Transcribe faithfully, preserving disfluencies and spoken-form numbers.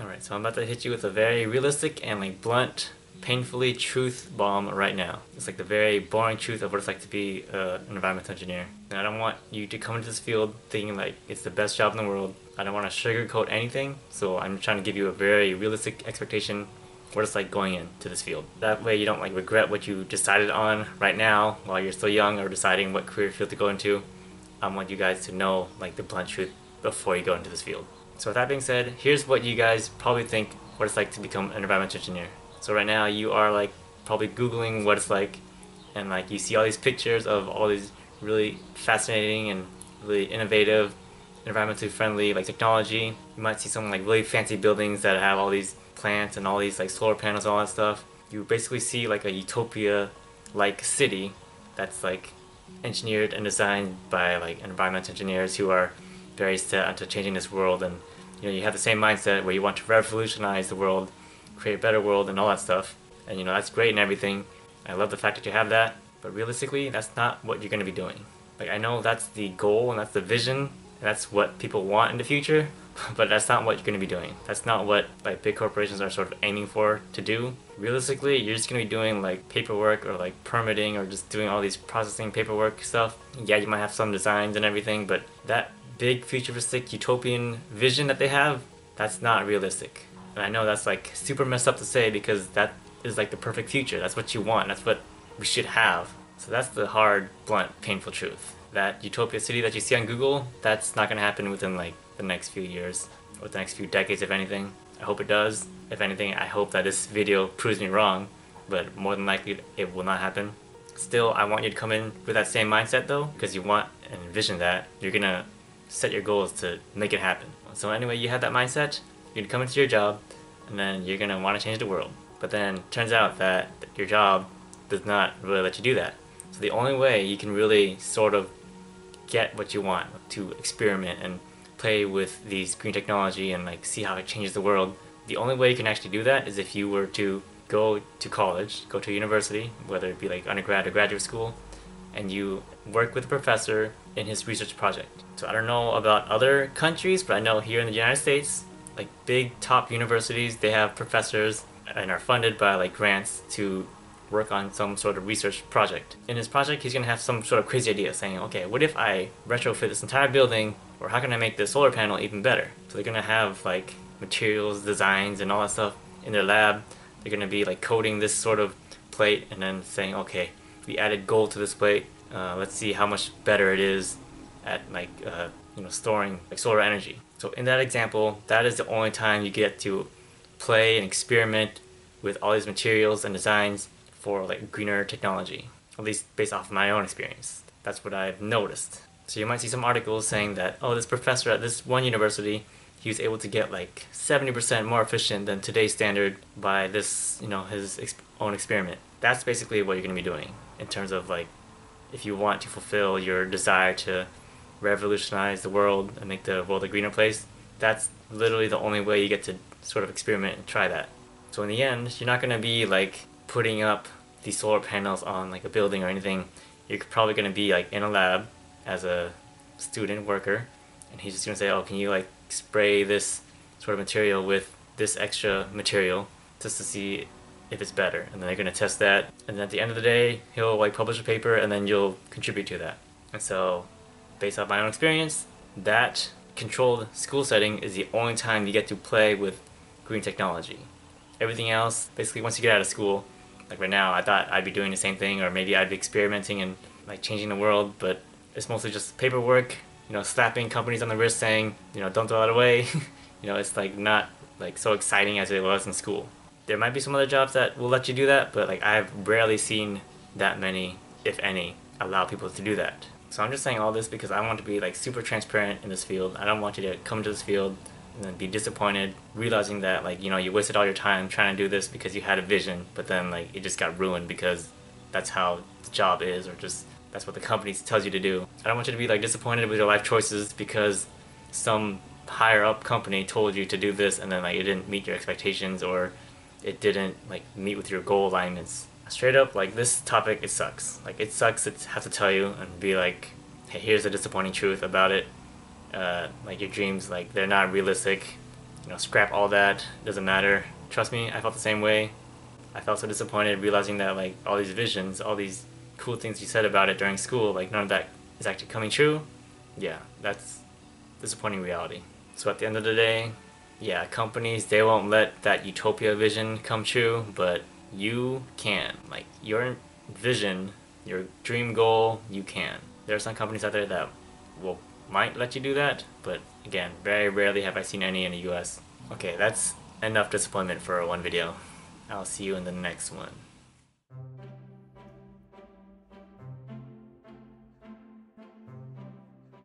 Alright, so I'm about to hit you with a very realistic and like blunt, painfully truth bomb right now. It's like the very boring truth of what it's like to be uh, an environmental engineer. And I don't want you to come into this field thinking like it's the best job in the world. I don't want to sugarcoat anything, so I'm trying to give you a very realistic expectation of what it's like going into this field. That way you don't like regret what you decided on right now while you're still young or deciding what career field to go into. I want you guys to know like the blunt truth before you go into this field. So with that being said, here's what you guys probably think what it's like to become an environmental engineer. So right now you are like probably Googling what it's like, and like you see all these pictures of all these really fascinating and really innovative, environmentally friendly like technology. You might see some like really fancy buildings that have all these plants and all these like solar panels and all that stuff. You basically see like a utopia like city that's like engineered and designed by like environmental engineers who are very set onto changing this world, and you know you have the same mindset where you want to revolutionize the world, create a better world and all that stuff. And you know that's great and everything. I love the fact that you have that, but realistically that's not what you're going to be doing. Like I know that's the goal and that's the vision and that's what people want in the future, but that's not what you're going to be doing. That's not what like big corporations are sort of aiming for to do. Realistically you're just going to be doing like paperwork or like permitting or just doing all these processing paperwork stuff. Yeah, you might have some designs and everything, but that big futuristic utopian vision that they have, that's not realistic. And I know that's like super messed up to say because that is like the perfect future. That's what you want. That's what we should have. So that's the hard, blunt, painful truth. That utopia city that you see on Google, that's not going to happen within like the next few years or the next few decades if anything. I hope it does. If anything, I hope that this video proves me wrong, but more than likely it will not happen. Still, I want you to come in with that same mindset though, because you want and envision that. You're going to set your goals to make it happen. So anyway, you have that mindset. You're gonna come into your job, and then you're gonna want to change the world. But then turns out that your job does not really let you do that. So the only way you can really sort of get what you want, to experiment and play with these green technology and like see how it changes the world, the only way you can actually do that is if you were to go to college, go to university, whether it be like undergrad or graduate school, and you work with a professor in his research project. So I don't know about other countries, but I know here in the United States, like big top universities, they have professors and are funded by like grants to work on some sort of research project. In his project, he's gonna have some sort of crazy idea saying, okay, what if I retrofit this entire building, or how can I make the solar panel even better? So they're gonna have like materials, designs, and all that stuff in their lab. They're gonna be like coating this sort of plate and then saying, okay, we added gold to this plate. Uh, let's see how much better it is at like uh, you know storing like solar energy. So in that example, that is the only time you get to play and experiment with all these materials and designs for like greener technology, at least based off of my own experience. That's what I've noticed. So you might see some articles saying that, oh, this professor at this one university, he was able to get like seventy percent more efficient than today's standard by this, you know, his ex own experiment. That's basically what you're going to be doing in terms of like, if you want to fulfill your desire to revolutionize the world and make the world a greener place, that's literally the only way you get to sort of experiment and try that. So in the end, you're not going to be like putting up these solar panels on like a building or anything. You're probably going to be like in a lab as a student worker, and he's just going to say, oh, can you like spray this sort of material with this extra material just to see if it's better, and then they're going to test that, and then at the end of the day he'll like publish a paper, and then you'll contribute to that. And so based off my own experience, that controlled school setting is the only time you get to play with green technology. Everything else, basically once you get out of school, like right now I thought I'd be doing the same thing, or maybe I'd be experimenting and like changing the world, but it's mostly just paperwork, you know, slapping companies on the wrist saying, you know, don't throw that away. You know, it's like not like so exciting as it was in school. There might be some other jobs that will let you do that, but like I've rarely seen that many, if any, allow people to do that. So I'm just saying all this because I want to be like super transparent in this field. I don't want you to come to this field and then be disappointed, realizing that like, you know, you wasted all your time trying to do this because you had a vision, but then like it just got ruined because that's how the job is, or just that's what the company tells you to do. I don't want you to be like disappointed with your life choices because some higher up company told you to do this and then like it didn't meet your expectations, or it didn't like meet with your goal alignments. Straight up, like this topic, it sucks. Like it sucks to have to tell you and be like, hey, here's the disappointing truth about it. Uh, like your dreams, like they're not realistic. you know, scrap all that, doesn't matter. Trust me, I felt the same way. I felt so disappointed realizing that, like, all these visions, all these cool things you said about it during school, like, none of that is actually coming true. Yeah, that's disappointing reality. So at the end of the day, yeah, companies, they won't let that utopia vision come true, but you can. Like, your vision, your dream goal, you can. There are some companies out there that will might let you do that, but again, very rarely have I seen any in the U S. Okay, that's enough disappointment for one video. I'll see you in the next one.